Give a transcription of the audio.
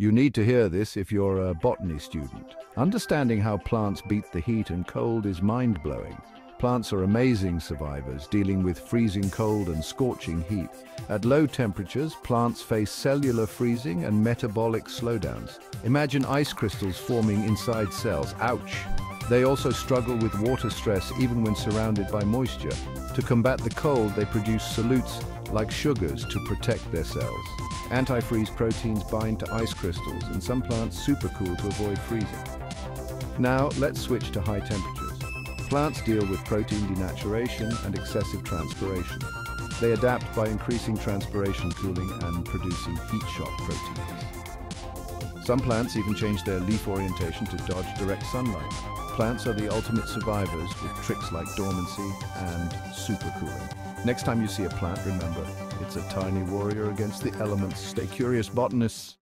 You need to hear this if you're a botany student. Understanding how plants beat the heat and cold is mind-blowing. Plants are amazing survivors, dealing with freezing cold and scorching heat. At low temperatures, plants face cellular freezing and metabolic slowdowns. Imagine ice crystals forming inside cells. Ouch! They also struggle with water stress even when surrounded by moisture. To combat the cold, they produce solutes like sugars to protect their cells. Antifreeze proteins bind to ice crystals, and some plants supercool to avoid freezing. Now, let's switch to high temperatures. Plants deal with protein denaturation and excessive transpiration. They adapt by increasing transpiration cooling and producing heat shock proteins. Some plants even change their leaf orientation to dodge direct sunlight. Plants are the ultimate survivors with tricks like dormancy and supercooling. Next time you see a plant, remember, it's a tiny warrior against the elements. Stay curious, botanists.